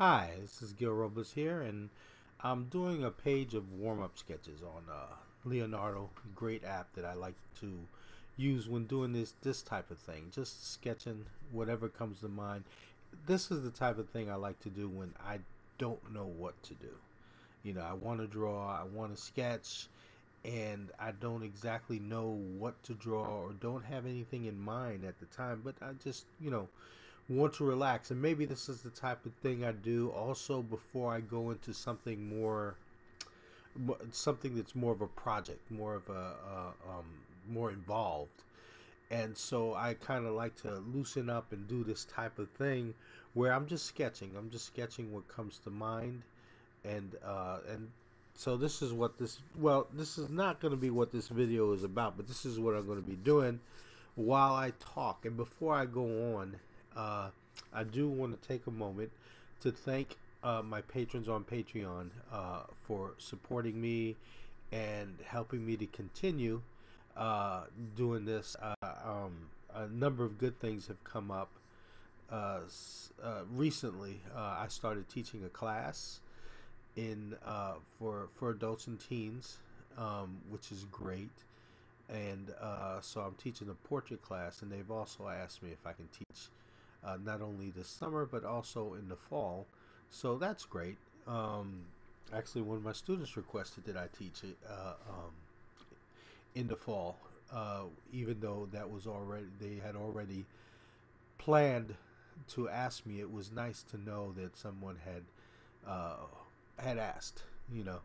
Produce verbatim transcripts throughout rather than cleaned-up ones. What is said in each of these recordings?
Hi, this is Gil Robles here, and I'm doing a page of warm-up sketches on uh, Leonardo, great app that I like to use when doing this this type of thing, just sketching whatever comes to mind. This is the type of thing I like to do when I don't know what to do. You know, I want to draw, I want to sketch, and I don't exactly know what to draw or don't have anything in mind at the time, but I just, you know, want to relax. And maybe this is the type of thing I do also before I go into something more, something that's more of a project, more of a, a um, more involved. And so I kind of like to loosen up and do this type of thing where I'm just sketching. I'm just sketching what comes to mind, and uh, and so this is what this. Well, this is not going to be what this video is about, but this is what I'm going to be doing while I talk. And before I go on, Uh, I do want to take a moment to thank uh, my patrons on Patreon uh, for supporting me and helping me to continue uh, doing this. Uh, um, a number of good things have come up uh, uh, recently. Uh, I started teaching a class in uh, for for adults and teens, um, which is great. And uh, so I'm teaching a portrait class, and they've also asked me if I can teach Uh, not only this summer but also in the fall, so that's great. Um, actually, one of my students requested that I teach it uh, um, in the fall, uh, even though that was already they had already planned to ask me. It was nice to know that someone had uh, had asked, you know.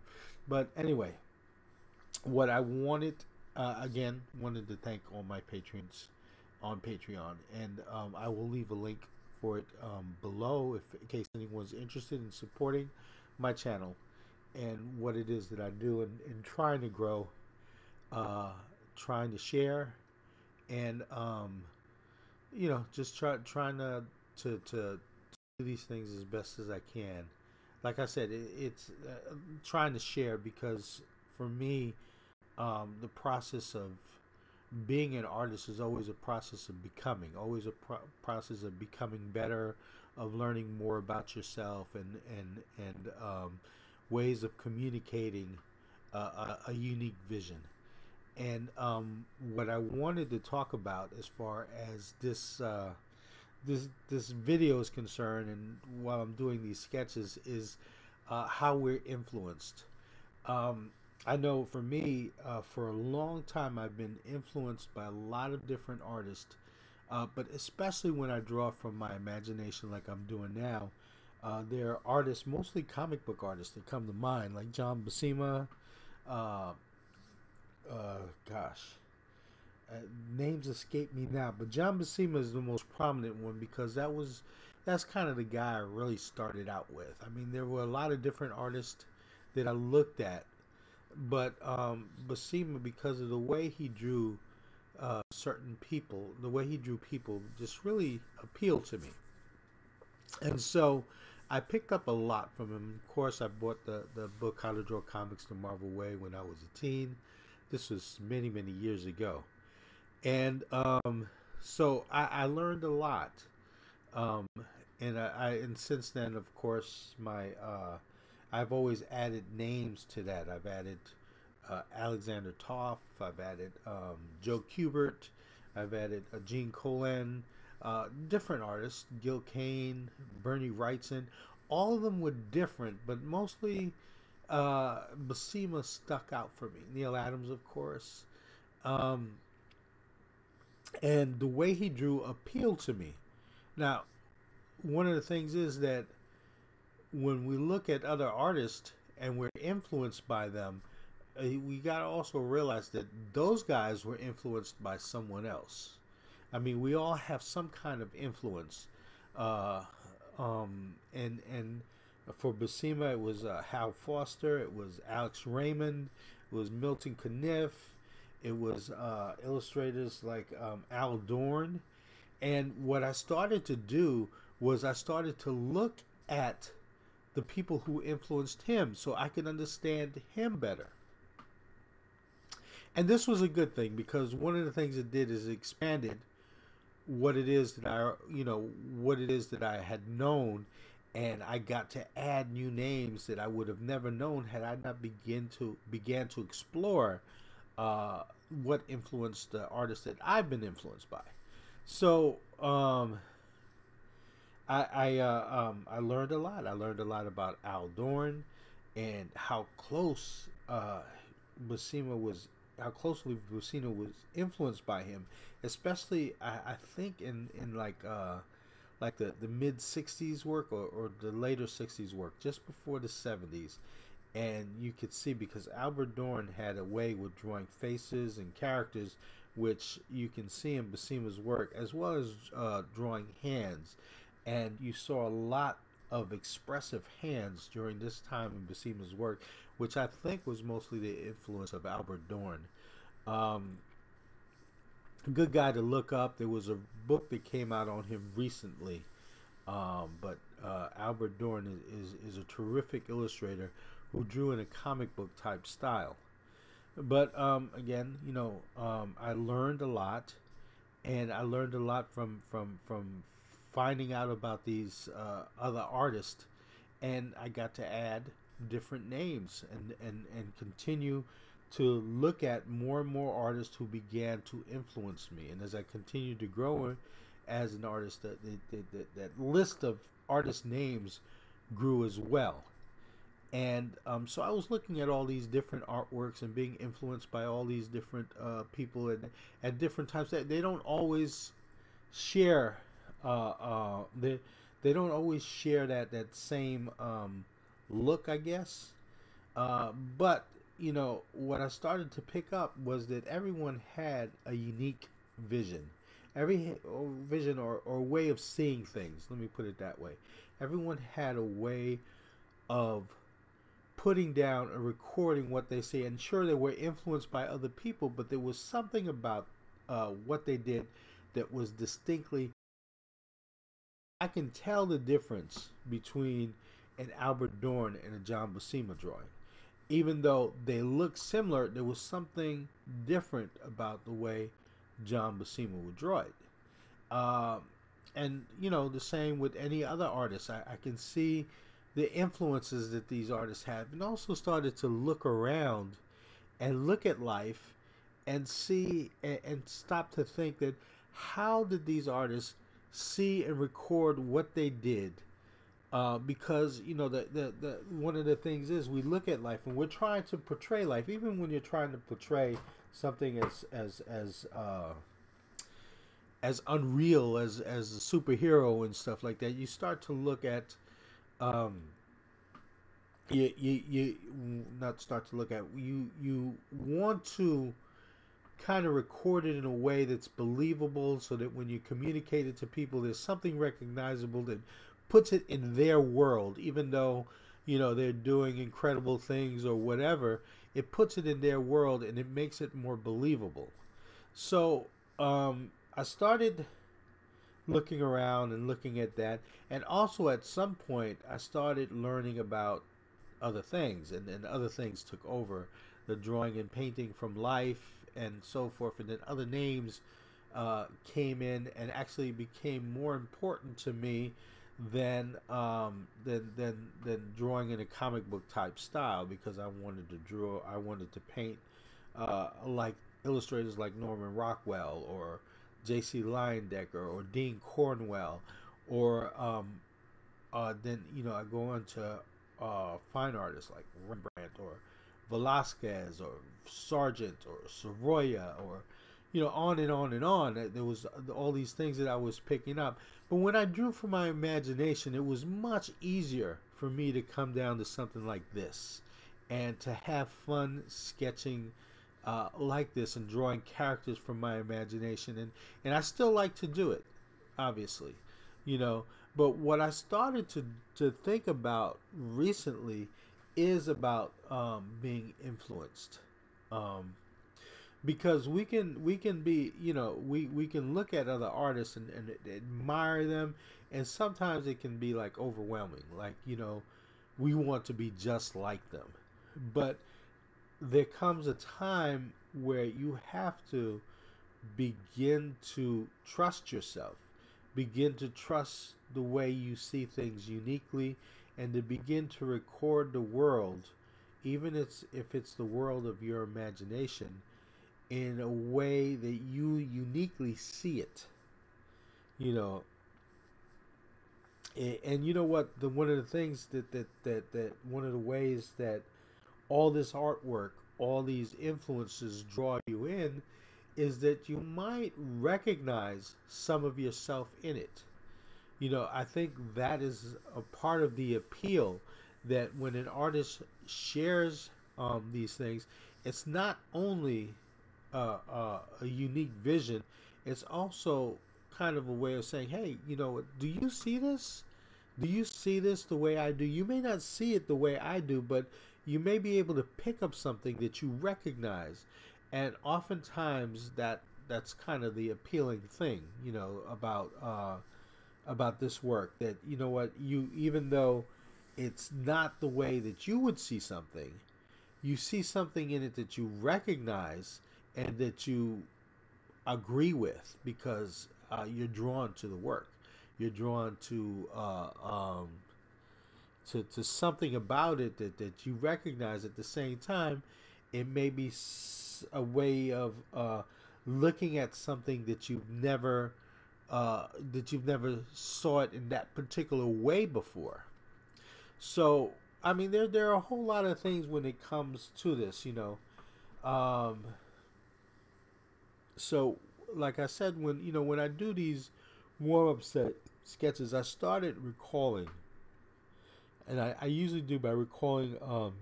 But anyway, what I wanted uh, again wanted to thank all my patrons on Patreon, and um, I will leave a link for it um, below if in case anyone's interested in supporting my channel and what it is that I do and, and trying to grow, uh, trying to share, and um, you know, just try, trying to, to, to do these things as best as I can. Like I said, it, it's uh, trying to share, because for me um, the process of being an artist is always a process of becoming, always a pro process of becoming better, of learning more about yourself, and and and um, ways of communicating uh, a, a unique vision. And um, what I wanted to talk about as far as this uh, this this video is concerned, and while I'm doing these sketches, is uh, how we're influenced. Um, I know for me, uh, for a long time, I've been influenced by a lot of different artists, uh, but especially when I draw from my imagination like I'm doing now, uh, there are artists, mostly comic book artists, that come to mind, like John Buscema, uh, uh, gosh, uh, names escape me now, but John Buscema is the most prominent one, because that was, that's kind of the guy I really started out with. I mean, there were a lot of different artists that I looked at, but um, Buscema, because of the way he drew uh, certain people, the way he drew people just really appealed to me. And so I picked up a lot from him. Of course, I bought the, the book, How to Draw Comics the Marvel Way, when I was a teen. This was many, many years ago. And um, so I, I learned a lot. Um, and, I, I, and since then, of course, my... Uh, I've always added names to that. I've added uh, Alexander Toff. I've added um, Joe Kubert. I've added uh, Gene Colan, uh, different artists, Gil Kane, Bernie Wrightson. All of them were different, but mostly uh, Buscema stuck out for me. Neil Adams, of course. Um, and the way he drew appealed to me. Now, one of the things is that when we look at other artists and we're influenced by them, we got to also realize that those guys were influenced by someone else. I mean, we all have some kind of influence. Uh, um, and and for Buscema, it was uh, Hal Foster, it was Alex Raymond, it was Milton Caniff, it was uh, illustrators like um, Al Dorne. And what I started to do was I started to look at the people who influenced him, so I could understand him better. And this was a good thing, because one of the things it did is it expanded what it is that I, you know, what it is that I had known, And I got to add new names that I would have never known had I not begin to began to explore uh, what influenced the artists that I've been influenced by. So um, I I, uh, um, I learned a lot. I learned a lot about Al Dorne and how close uh, Buscema was, how closely Buscema was influenced by him, especially I, I think in in like. Uh, like the, the mid sixties work or, or the later sixties work, just before the seventies. And you could see, because Albert Dorn had a way with drawing faces and characters, which you can see in Buscema's work, as well as uh, drawing hands. And you saw a lot of expressive hands during this time in Buscema's work, which I think was mostly the influence of Albert Dorn. Um... Good guy to look up. There was a book that came out on him recently, um, but uh, Albert Dorn is, is, is a terrific illustrator who drew in a comic book type style. But um, again, you know, um, I learned a lot, and I learned a lot from from from finding out about these uh, other artists, and I got to add different names and and and continue to look at more and more artists who began to influence me. And as I continued to grow as an artist, that, that, that, that list of artist names grew as well. And um, so I was looking at all these different artworks and being influenced by all these different uh, people at, at different times. That they don't always share, uh, uh, they, they don't always share that, that same um, look, I guess. Uh, but you know, what I started to pick up was that everyone had a unique vision. Every vision or, or way of seeing things, let me put it that way. Everyone had a way of putting down and recording what they see. And sure, they were influenced by other people, but there was something about uh, what they did that was distinctly... I can tell the difference between an Albert Dorn and a John Buscema drawing. Even though they look similar, there was something different about the way John Buscema would draw it. Uh, and, you know, the same with any other artist. I, I can see the influences that these artists have, and also started to look around and look at life and see and, and stop to think that how did these artists see and record what they did? Uh, because, you know, the, the, the one of the things is we look at life and we're trying to portray life. Even when you're trying to portray something as as as uh, as unreal as as a superhero and stuff like that, you start to look at um, you, you you not start to look at you you want to kind of record it in a way that's believable, so that when you communicate it to people, there's something recognizable that puts it in their world. Even though, you know, they're doing incredible things or whatever, it puts it in their world and it makes it more believable. So um, I started looking around and looking at that, and also at some point I started learning about other things, and then other things took over the drawing and painting from life and so forth, and then other names uh, came in and actually became more important to me than um than than than drawing in a comic book type style, because I wanted to draw I wanted to paint uh like illustrators like Norman Rockwell or J C Leyendecker or Dean Cornwell, or um uh then, you know, I go on to uh fine artists like Rembrandt or Velazquez or Sargent or Sorolla, or, you know, on and on and on. There was all these things that I was picking up. But when I drew from my imagination, it was much easier for me to come down to something like this and to have fun sketching uh, like this and drawing characters from my imagination. And, and I still like to do it, obviously, you know. But what I started to, to think about recently is about um, being influenced. Um, Because we can we can be, you know, we, we can look at other artists and, and admire them, and sometimes it can be like overwhelming, like, you know, we want to be just like them. But there comes a time where you have to begin to trust yourself, Begin to trust the way you see things uniquely, and to begin to record the world, even if it's the world of your imagination, in a way that you uniquely see it. You know, and, and you know what, the one of the things that, that, that, that one of the ways that all this artwork, all these influences draw you in, is that you might recognize some of yourself in it. You know, I think that is a part of the appeal, that when an artist shares um, these things, it's not only uh, uh, a unique vision, it's also kind of a way of saying, hey, you know, do you see this? Do you see this the way I do? You may not see it the way I do, but you may be able to pick up something that you recognize. And oftentimes that that's kind of the appealing thing, you know, about uh, about this work, that, you know what, you, even though it's not the way that you would see something, you see something in it that you recognize and that you agree with, because uh, you're drawn to the work. You're drawn to uh, um, to to something about it that that you recognize. At the same time, it may be a way of uh, looking at something that you've never uh, that you've never saw it in that particular way before. So I mean, there there are a whole lot of things when it comes to this, you know. Um, so like I said, when you know when I do these warm-up set sketches, I started recalling, and I, I usually do by recalling um,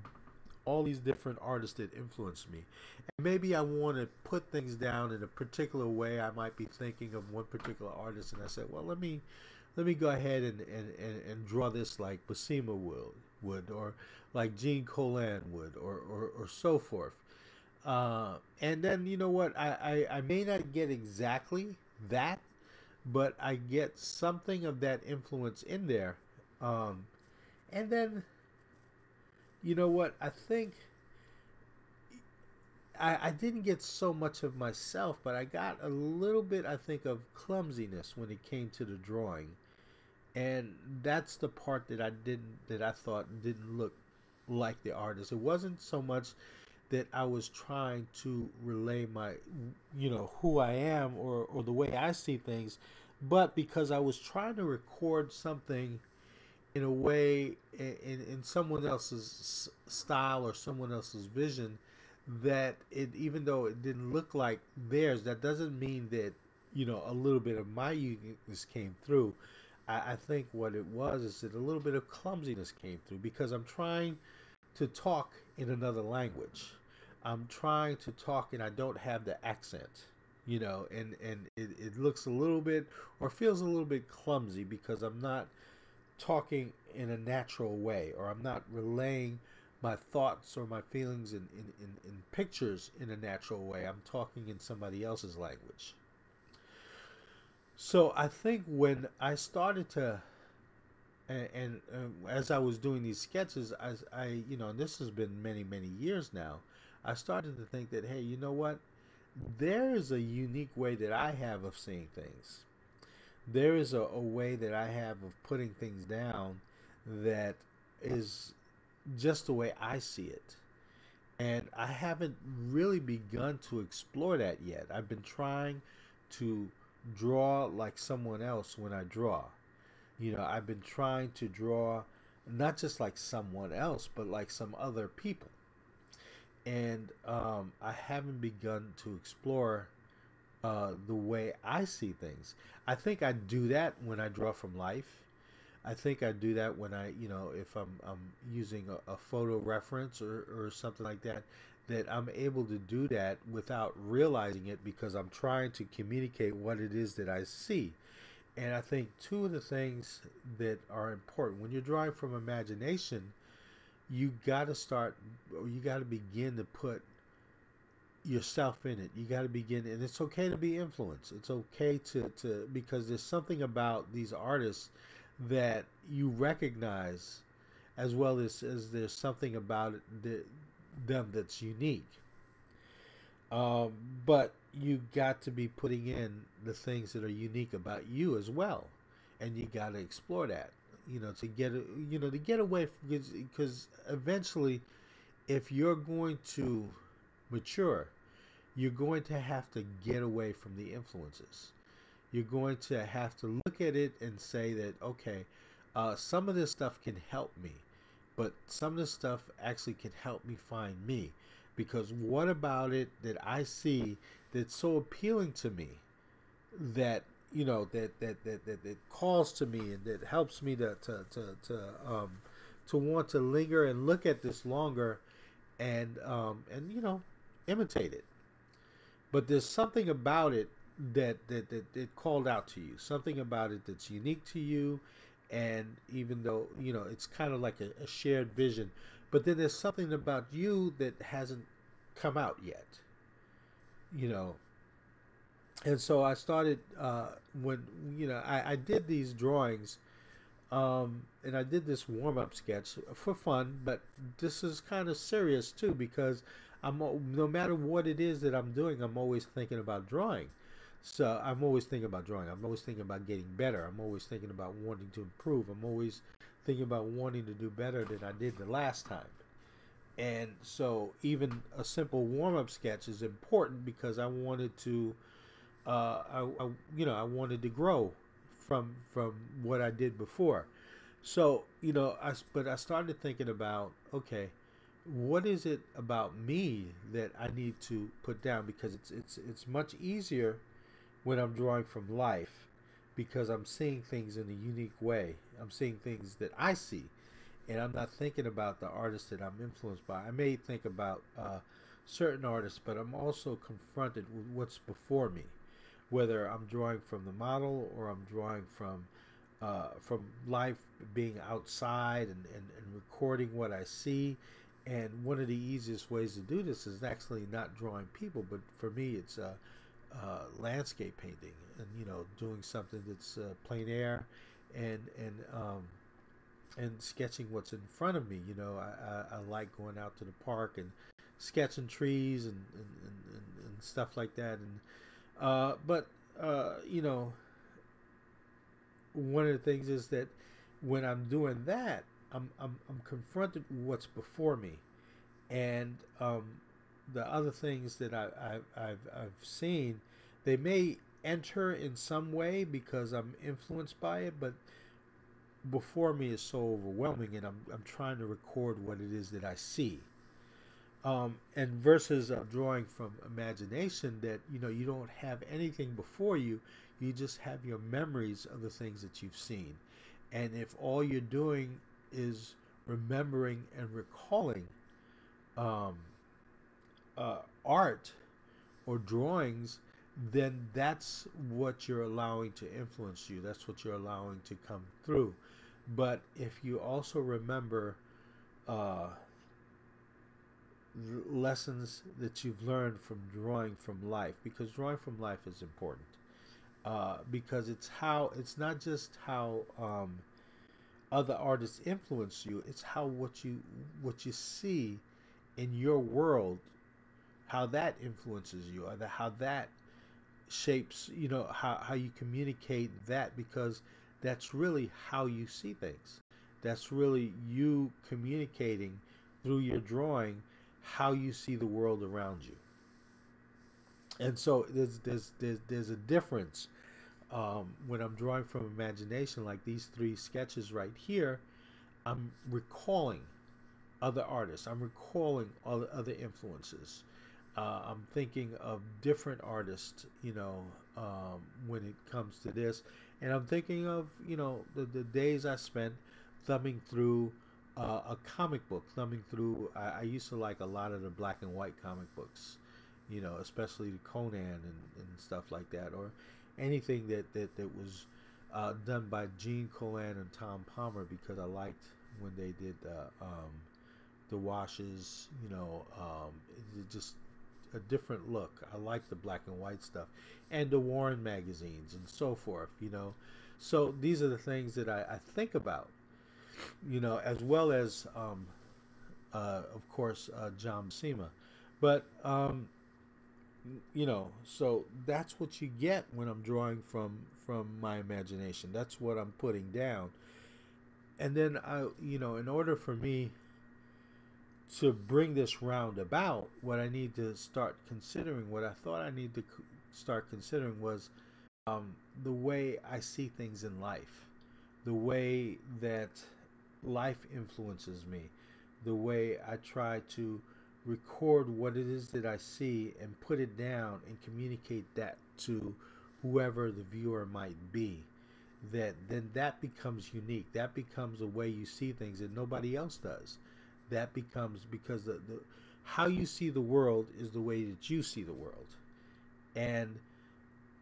all these different artists that influenced me. And maybe I want to put things down in a particular way. I might be thinking of one particular artist, and I said, well, let me let me go ahead and, and, and, and draw this like Buscema would, would, or like Gene Colan would, or, or, or so forth. Uh, and then, you know what, I, I, I may not get exactly that, but I get something of that influence in there. Um, and then, you know what, I think I, I didn't get so much of myself, but I got a little bit, I think, of clumsiness when it came to the drawing. And that's the part that I didn't, that I thought didn't look like the artist. It wasn't so much that I was trying to relay my, you know, who I am, or, or the way I see things, but because I was trying to record something in a way, in, in someone else's style or someone else's vision, that it, even though it didn't look like theirs, that doesn't mean that, you know, a little bit of my uniqueness came through. I, I think what it was is that a little bit of clumsiness came through, because I'm trying to talk in another language. I'm trying to talk and I don't have the accent, you know, and, and it, it looks a little bit, or feels a little bit clumsy, because I'm not talking in a natural way, or I'm not relaying my thoughts or my feelings in, in, in, in pictures in a natural way. I'm talking in somebody else's language. So I think when I started to, and, and uh, as I was doing these sketches, I, I, you know, and this has been many, many years now, I started to think that, hey, you know what? There is a unique way that I have of seeing things. There is a, a way that I have of putting things down that is just the way I see it. And I haven't really begun to explore that yet. I've been trying to draw like someone else when I draw. You know, I've been trying to draw not just like someone else, but like some other people. And um, I haven't begun to explore Uh, the way I see things. I think I do that when I draw from life. I think I do that when I, you know, if I'm, I'm using a, a photo reference or, or something like that, that I'm able to do that without realizing it, because I'm trying to communicate what it is that I see. And I think two of the things that are important when you're drawing from imagination, you got to start, or you got to begin to put yourself in it. You got to begin, and it's okay to be influenced. It's okay to, to, because there's something about these artists that you recognize, as well as, as there's something about it, the, them that's unique. Um, but you got to be putting in the things that are unique about you as well, and you got to explore that, you know, to get, you know, to get away from, because eventually, if you're going to mature, you're going to have to get away from the influences. You're going to have to look at it and say that, okay, uh, some of this stuff can help me, but some of this stuff actually can help me find me. Because what about it that I see that's so appealing to me, that, you know, that that that that, that calls to me and that helps me to to to to um to want to linger and look at this longer, and um and you know, imitate it. But there's something about it that that that it called out to you, something about it that's unique to you, and even though, you know, it's kind of like a, a shared vision. But then there's something about you that hasn't come out yet, you know. And so I started, uh, when, you know, I, I did these drawings, um, and I did this warm-up sketch for fun, but this is kind of serious too, because I'm, no matter what it is that I'm doing, I'm always thinking about drawing. So I'm always thinking about drawing. I'm always thinking about getting better. I'm always thinking about wanting to improve. I'm always thinking about wanting to do better than I did the last time. And so even a simple warm-up sketch is important, because I wanted to, uh, I, I, you know, I wanted to grow from from what I did before. So, you know, I, but I started thinking about, okay, what is it about me that I need to put down? Because it's, it's, it's much easier when I'm drawing from life, because I'm seeing things in a unique way. I'm seeing things that I see, and I'm not thinking about the artists that I'm influenced by. I may think about uh, certain artists, but I'm also confronted with what's before me, whether I'm drawing from the model or I'm drawing from uh, from life, being outside and, and, and recording what I see. And one of the easiest ways to do this is actually not drawing people, but for me it's uh, uh, landscape painting, and, you know, doing something that's uh, plein air, and and um, and sketching what's in front of me. You know, I, I, I like going out to the park and sketching trees and, and, and, and, and stuff like that. And uh, but uh, you know, one of the things is that when I'm doing that, I'm I'm, I'm confronted with what's before me, and um, the other things that I, I I've I've seen, they may enter in some way because I'm influenced by it, but before me is so overwhelming, and I'm, I'm trying to record what it is that I see, um, and versus uh, drawing from imagination, that, you know, you don't have anything before you, you just have your memories of the things that you've seen. And if all you're doing is remembering and recalling um, uh, art or drawings, then that's what you're allowing to influence you. That's what you're allowing to come through. But if you also remember uh, lessons that you've learned from drawing from life, because drawing from life is important, uh, because it's how, it's not just how um, other artists influence you, it's how what you what you see in your world, how that influences you, or the, how that shapes, you know, how, how you communicate that, because that's really how you see things. That's really you communicating through your drawing how you see the world around you. And so there's there's there's, there's a difference um, when I'm drawing from imagination, like these three sketches right here. I'm recalling other artists, I'm recalling all other influences. Uh, I'm thinking of different artists, you know, um, when it comes to this. And I'm thinking of, you know, the, the days I spent thumbing through uh, a comic book, thumbing through, I, I used to like a lot of the black and white comic books, you know, especially the Conan and, and stuff like that, or anything that, that, that was uh, done by Gene Colan and Tom Palmer, because I liked when they did uh, um, the washes, you know, um, it just a different look. I like the black and white stuff, and the Warren magazines and so forth, you know. So these are the things that I, I think about, you know, as well as um, uh, of course uh, John Buscema. But um, You know, so that's what you get when I'm drawing from from my imagination. That's what I'm putting down. And then I, you know, in order for me to bring this round about, what I need to start considering, what I thought I need to start considering was um, the way I see things in life, the way that life influences me, the way I try to record what it is that I see and put it down and communicate that to whoever the viewer might be. That then that becomes unique. That becomes a way you see things that nobody else does. That becomes, because the, the how you see the world is the way that you see the world. And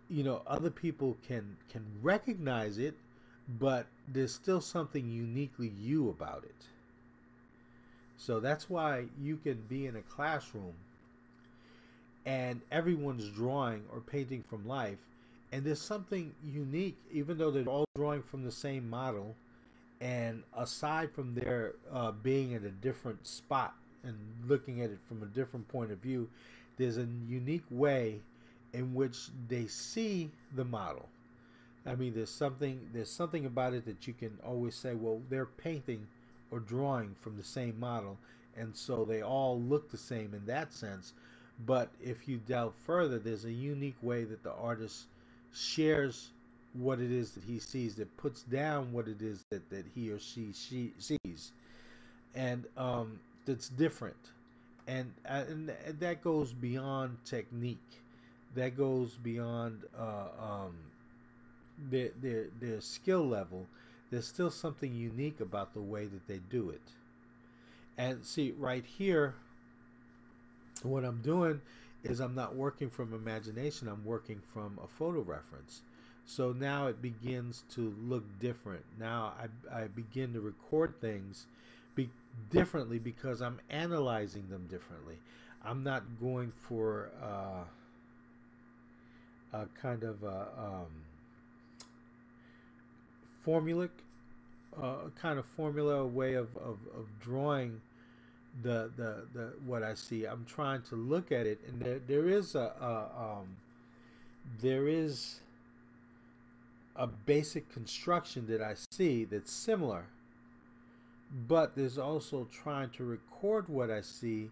you know, other people can can recognize it, but there's still something uniquely you about it. So that's why you can be in a classroom and everyone's drawing or painting from life, and there's something unique, even though they're all drawing from the same model, and aside from their uh, being at a different spot and looking at it from a different point of view, there's a unique way in which they see the model. I mean, there's something, there's something about it that you can always say, well, they're painting or drawing from the same model, and so they all look the same in that sense. But if you delve further, there's a unique way that the artist shares what it is that he sees, that puts down what it is that, that he or she, she sees, and um, that's different. And, and that goes beyond technique. That goes beyond uh, um, their, their, their skill level. There's still something unique about the way that they do it. And see, right here, what I'm doing is I'm not working from imagination, I'm working from a photo reference. So now it begins to look different. Now I, I begin to record things be differently because I'm analyzing them differently. I'm not going for uh, a kind of a... Um, formulaic, uh, kind of formula way of, of, of drawing the, the the what I see. I'm trying to look at it, and there there is a, a um, there is a basic construction that I see that's similar, but there's also trying to record what I see,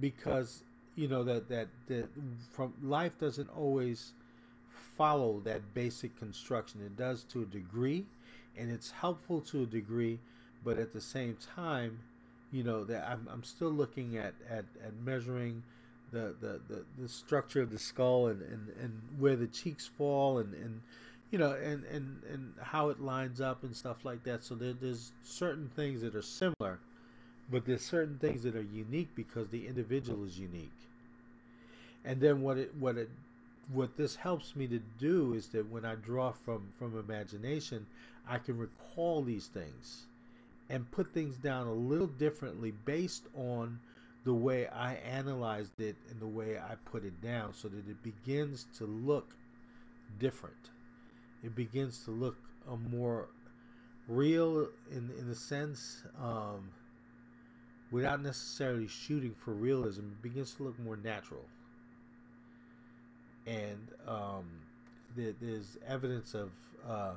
because you know that that that from life doesn't always follow that basic construction. It does to a degree, and it's helpful to a degree, but at the same time, you know, that I'm, I'm still looking at, at, at measuring the, the, the, the structure of the skull, and, and, and where the cheeks fall, and, and you know, and, and, and how it lines up and stuff like that. So there, there's certain things that are similar, but there's certain things that are unique because the individual is unique. And then what it, what it what this helps me to do is that when I draw from, from imagination, I can recall these things and put things down a little differently based on the way I analyzed it and the way I put it down, so that it begins to look different. It begins to look a more real in, in a sense, um, without necessarily shooting for realism. It begins to look more natural. And um, there, there's evidence of uh,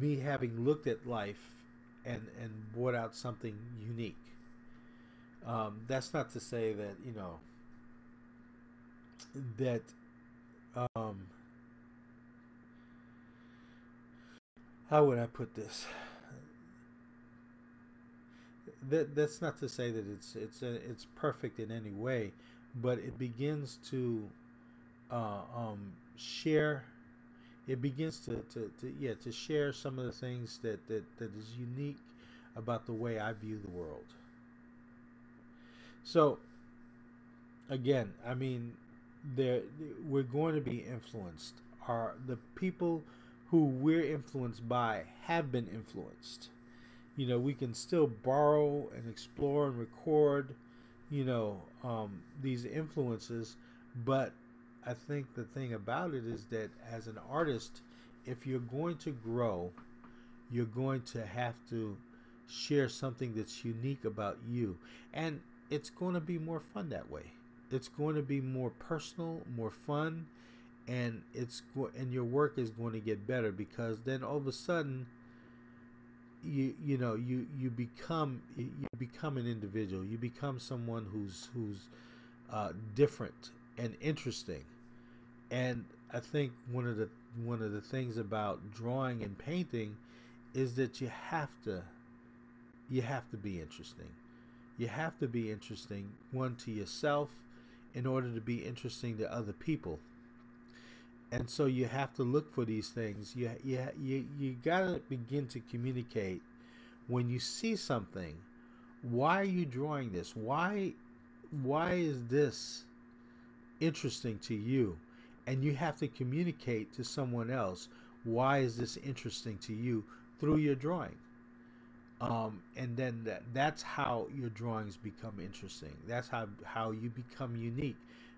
me having looked at life and, and brought out something unique. Um, that's not to say that, you know, that um, how would I put this? That that's not to say that it's it's a, it's perfect in any way, but it begins to Uh, um, share. It begins to, to, to yeah to share some of the things that, that that is unique about the way I view the world. So again, I mean, there we're going to be influenced. Are the people who we're influenced by have been influenced? You know, we can still borrow and explore and record, you know, um, these influences, but I think the thing about it is that as an artist, if you're going to grow, you're going to have to share something that's unique about you. And it's going to be more fun that way. it's going to be more personal, more fun, and it's go and your work is going to get better, because then all of a sudden you you know you you become you become an individual, you become someone who's who's uh, different and interesting. And I think one of the one of the things about drawing and painting is that you have to you have to be interesting. You have to be interesting, one, to yourself in order to be interesting to other people. And so you have to look for these things. You, you, you, you got to begin to communicate when you see something. Why are you drawing this? Why, why is this interesting to you? And you have to communicate to someone else, why is this interesting to you, through your drawing. Um, and then that, that's how your drawings become interesting. That's how, how you become unique,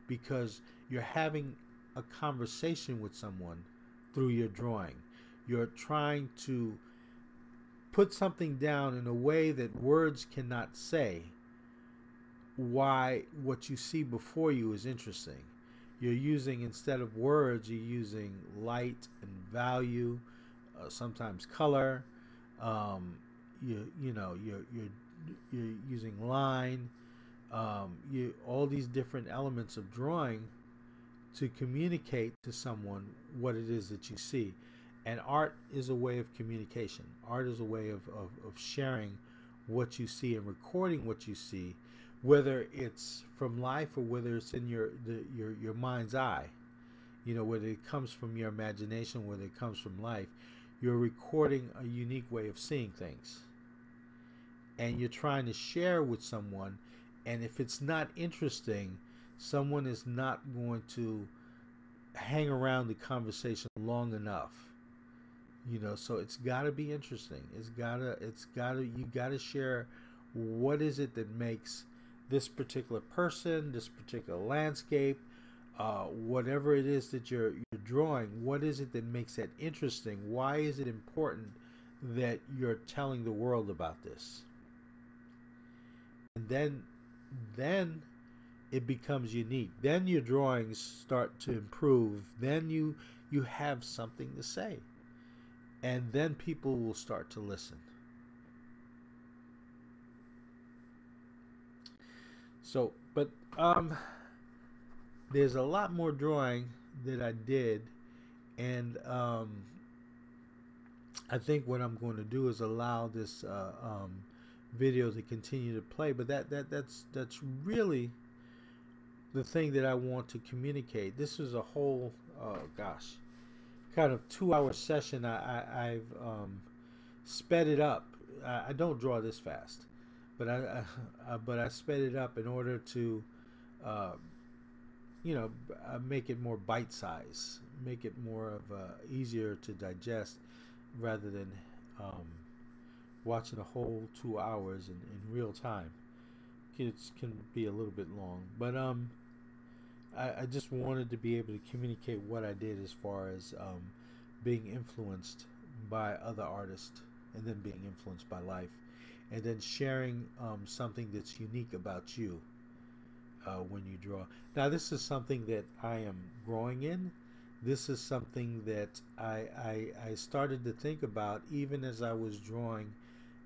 because you're having a conversation with someone through your drawing. You're trying to put something down in a way that words cannot say, why what you see before you is interesting. You're using, instead of words, you're using light and value, uh, sometimes color. Um, you you know you're you're you're using line. Um, you all these different elements of drawing to communicate to someone what it is that you see. And art is a way of communication. Art is a way of of, of sharing what you see and recording what you see, whether it's from life or whether it's in your the, your your mind's eye, you know, whether it comes from your imagination, whether it comes from life, you're recording a unique way of seeing things, and you're trying to share with someone. And if it's not interesting, someone is not going to hang around the conversation long enough, you know. So it's got to be interesting. It's gotta, it's gotta, you gotta share what is it that makes this particular person, this particular landscape, uh, whatever it is that you're, you're drawing, what is it that makes that interesting? Why is it important that you're telling the world about this? And then, then it becomes unique. Then your drawings start to improve. Then you, you have something to say. And then people will start to listen. So, but um, there's a lot more drawing that I did, and um, I think what I'm going to do is allow this uh, um, video to continue to play. But that that that's that's really the thing that I want to communicate. This is a whole, oh gosh, kind of two-hour session. I, I I've um, sped it up. I, I don't draw this fast. But I, I, but I sped it up in order to, uh, you know, make it more bite-sized, make it more of a, easier to digest, rather than um, watching a whole two hours in, in real time. Kids can be a little bit long, but um, I, I just wanted to be able to communicate what I did as far as um, being influenced by other artists, and then being influenced by life. And then sharing um, something that's unique about you uh, when you draw. Now, this is something that I am growing in. This is something that I, I, I started to think about even as I was drawing,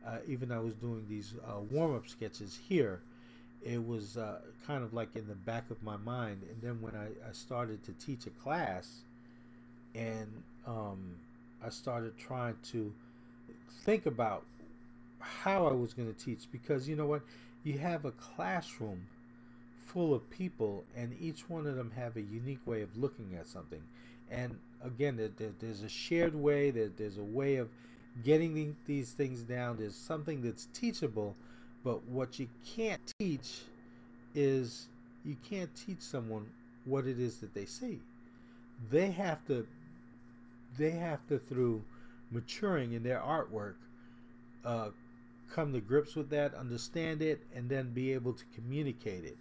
uh, even I was doing these uh, warm-up sketches here. It was uh, kind of like in the back of my mind. And then when I, I started to teach a class, and um, I started trying to think about how I was going to teach, because you know what, you have a classroom full of people, and each one of them have a unique way of looking at something. And again, there, there, there's a shared way, there, there's a way of getting the, these things down. There's something that's teachable, but what you can't teach is, you can't teach someone what it is that they see. They have to, they have to, through maturing in their artwork, uh, come to grips with that, understand it, and then be able to communicate it.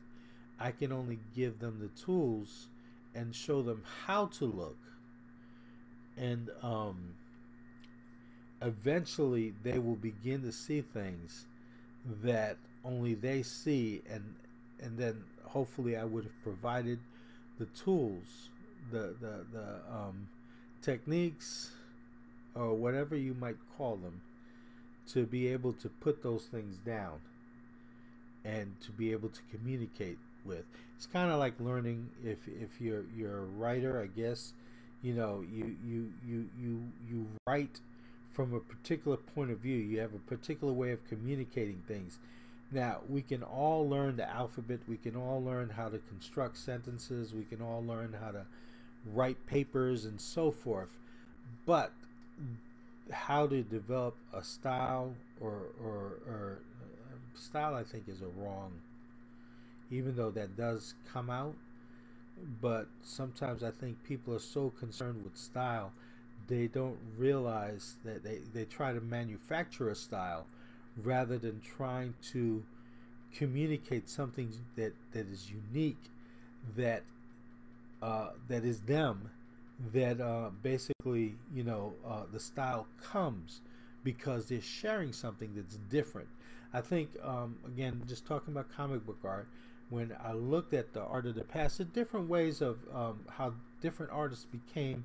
I can only give them the tools and show them how to look, and um, eventually they will begin to see things that only they see, and and then hopefully I would have provided the tools, the the the um, techniques, or whatever you might call them, to be able to put those things down and to be able to communicate with. It's kind of like learning if if you're you're a writer, I guess. You know, you you you you you write from a particular point of view. You have a particular way of communicating things. Now, we can all learn the alphabet. We can all learn how to construct sentences. We can all learn how to write papers and so forth. But how to develop a style or or, or style, I think, is a wrong, even though that does come out. But sometimes I think people are so concerned with style, they don't realize that they, they try to manufacture a style rather than trying to communicate something that, that is unique, that uh, that is them, that uh, basically, you know, uh, the style comes because they're sharing something that's different. I think, um, again, just talking about comic book art, when I looked at the art of the past, the different ways of um, how different artists became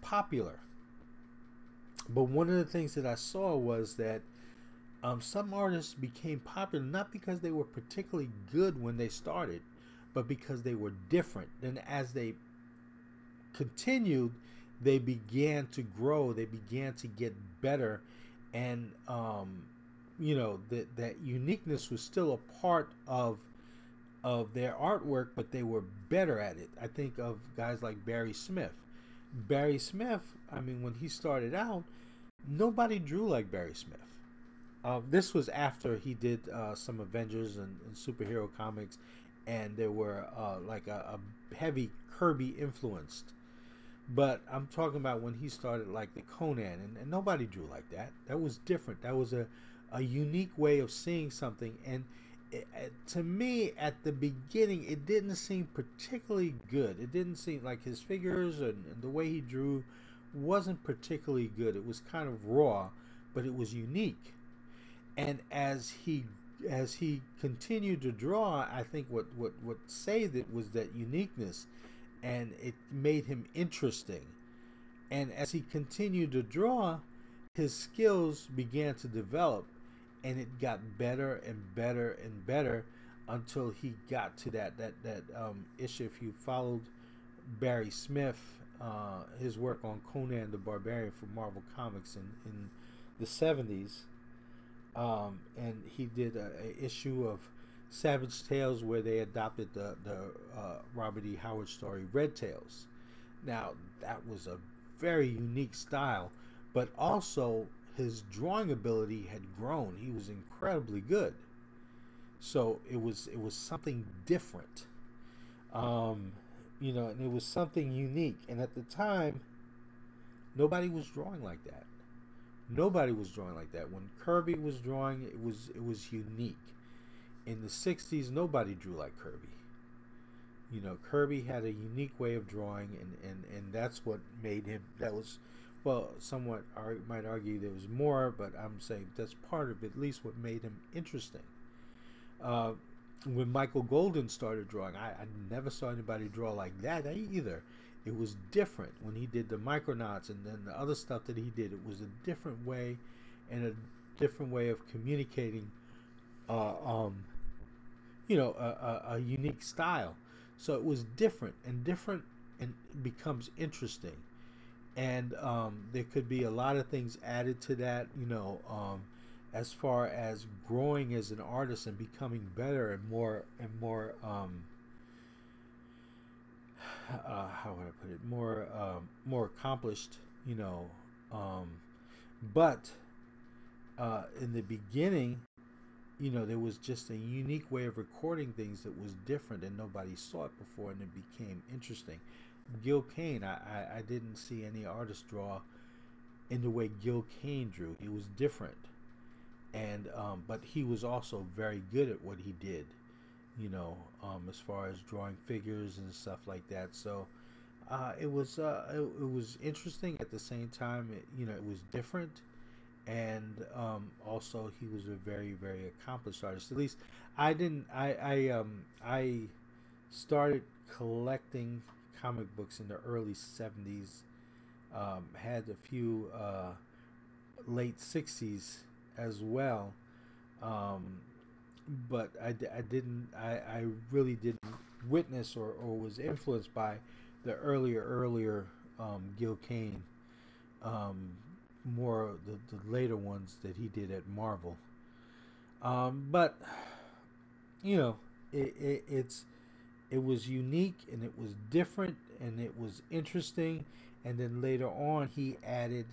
popular. But one of the things that I saw was that um, some artists became popular not because they were particularly good when they started, but because they were different. And as they continued, they began to grow. They began to get better. And, um, you know, that, that uniqueness was still a part of of their artwork, but they were better at it. I think of guys like Barry Smith. Barry Smith, I mean, when he started out, nobody drew like Barry Smith. Uh, this was after he did uh, some Avengers and, and superhero comics, and they were uh, like a, a heavy Kirby influenced. But I'm talking about when he started like the Conan, and, and nobody drew like that. That was different. That was a, a unique way of seeing something. And It, to me, at the beginning, it didn't seem particularly good. It didn't seem like his figures and, and the way he drew wasn't particularly good. It was kind of raw, but it was unique. And as he as he continued to draw, I think what what what saved it was that uniqueness, and it made him interesting. And as he continued to draw, his skills began to develop. And it got better and better and better until he got to that that that um, issue. If you followed Barry Smith, uh, his work on Conan the Barbarian for Marvel Comics in, in the seventies, um, and he did a, a issue of Savage Tales where they adopted the the uh, Robert E. Howard story Red Tails. Now that was a very unique style, but also his drawing ability had grown. He was incredibly good. So it was it was something different, um, you know, and it was something unique. And at the time, nobody was drawing like that. Nobody was drawing like that. When Kirby was drawing, it was it was unique. In the sixties, nobody drew like Kirby. You know, Kirby had a unique way of drawing, and and and that's what made him. That was. Well, somewhat I might argue there was more, but I'm saying that's part of at least what made him interesting. Uh, when Michael Golden started drawing, I, I never saw anybody draw like that either. It was different. When he did the Micronauts and then the other stuff that he did, it was a different way and a different way of communicating, uh, um, you know, a, a, a unique style. So it was different and different and becomes interesting. And um, there could be a lot of things added to that, you know, um, as far as growing as an artist and becoming better and more and more. Um, uh, how would I put it? More, um, more accomplished, you know. Um, but uh, in the beginning, you know, there was just a unique way of recording things that was different, and nobody saw it before, and it became interesting. Gil Kane, I, I, I didn't see any artist draw in the way Gil Kane drew. He was different, and um, but he was also very good at what he did, you know, um, as far as drawing figures and stuff like that. So uh, it was uh, it, it was interesting at the same time. It, you know, it was different, and um, also he was a very, very accomplished artist. At least I didn't. I I um I started collecting comic books in the early seventies. Um, had a few uh, late sixties as well, um, but I, I didn't. I I really didn't witness or or was influenced by the earlier earlier um, Gil Kane. Um, more the, the later ones that he did at Marvel, um, but you know it, it, it's it was unique and it was different and it was interesting, and then later on he added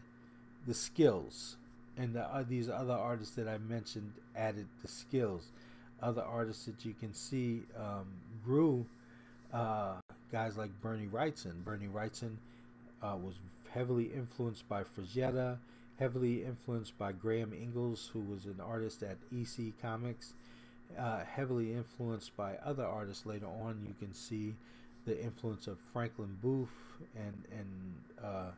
the skills, and the, uh, these other artists that I mentioned added the skills. Other artists that you can see um, grew, uh, guys like Bernie Wrightson. Bernie Wrightson Uh, was heavily influenced by Frazetta, heavily influenced by Graham Ingles, who was an artist at E C Comics, uh, heavily influenced by other artists. Later on, you can see the influence of Franklin Booth and and uh,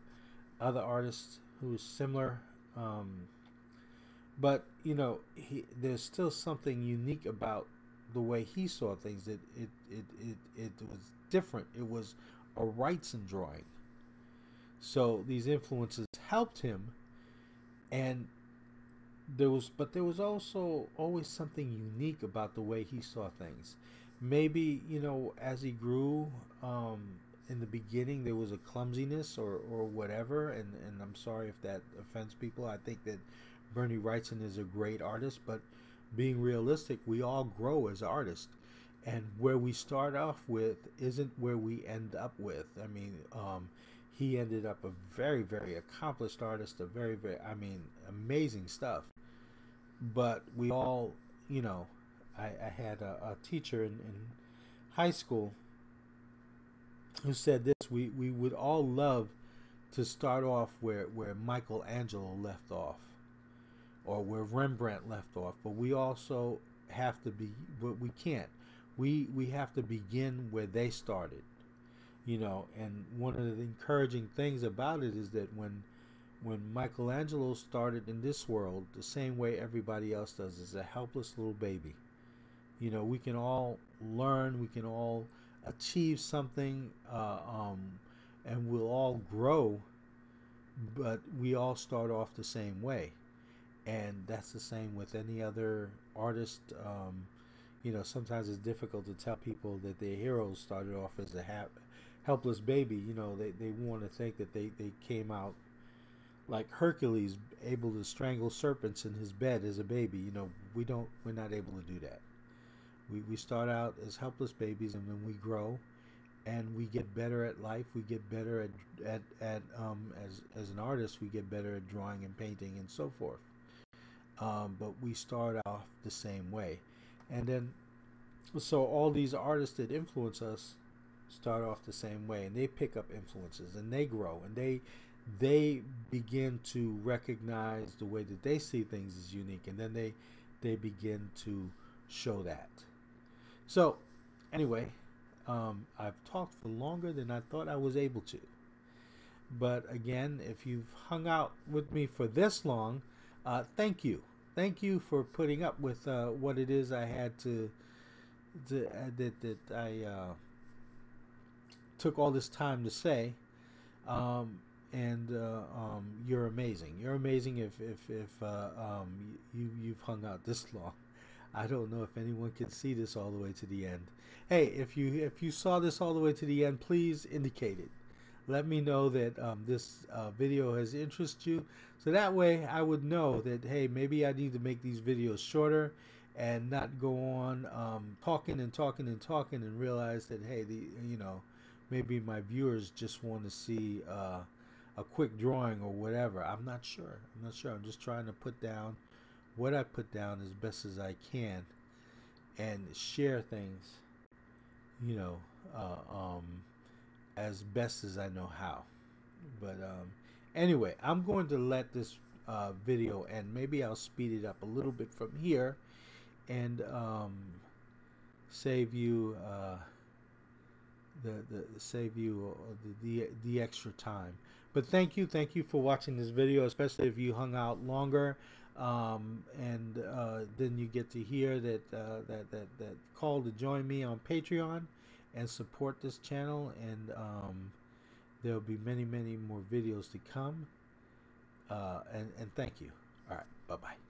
other artists who is similar. Um, but you know, he, there's still something unique about the way he saw things. That it it it it was different. It was a Wrightson drawing. So these influences helped him, and there was, but there was also always something unique about the way he saw things. Maybe, you know, as he grew, um, in the beginning there was a clumsiness or, or whatever, and, and I'm sorry if that offends people. I think that Bernie Wrightson is a great artist, but being realistic, we all grow as artists. And where we start off with isn't where we end up with. I mean, um, he ended up a very, very accomplished artist, a very, very, I mean, amazing stuff. But we all, you know, I, I had a, a teacher in, in high school who said this, we, we would all love to start off where, where Michelangelo left off or where Rembrandt left off, but we also have to be, but we can't. We, we have to begin where they started, you know, and one of the encouraging things about it is that when when Michelangelo started in this world the same way everybody else does, as a helpless little baby, you know, we can all learn, we can all achieve something, uh, um, and we'll all grow, but we all start off the same way. And that's the same with any other artist. Um, you know, sometimes it's difficult to tell people that their heroes started off as a ha helpless baby. You know, they, they want to think that they, they came out like Hercules, able to strangle serpents in his bed as a baby. You know, we don't, we're not able to do that. We, we start out as helpless babies, and then we grow and we get better at life. We get better at, at, at um, as, as an artist, we get better at drawing and painting and so forth. Um, but we start off the same way. And then, so all these artists that influence us start off the same way, and they pick up influences and they grow, and they they begin to recognize the way that they see things is unique, and then they they begin to show that. So anyway, um, I've talked for longer than I thought I was able to, but again, if you've hung out with me for this long, uh, thank you. Thank you for putting up with uh, what it is I had to, to uh, that, that I uh, took all this time to say. Um, and uh, um, you're amazing. You're amazing if, if, if uh, um, you, you've hung out this long. I don't know if anyone can see this all the way to the end. Hey, if you, if you saw this all the way to the end, please indicate it. Let me know that um, this uh, video has interested you, so that way I would know that, hey, maybe I need to make these videos shorter and not go on um, talking and talking and talking, and realize that, hey, the, you know, maybe my viewers just want to see uh, a quick drawing or whatever. I'm not sure. I'm not sure. I'm just trying to put down what I put down as best as I can and share things, you know, uh, um, as best as I know how. But um, anyway, I'm going to let this uh, video end. Maybe I'll speed it up a little bit from here and um, save you uh, the the save you the, the the extra time. But thank you, thank you for watching this video, especially if you hung out longer. Um, and uh, then you get to hear that, uh, that that that call to join me on Patreon and support this channel. And um, there will be many, many more videos to come. Uh, and, and thank you. All right, bye-bye.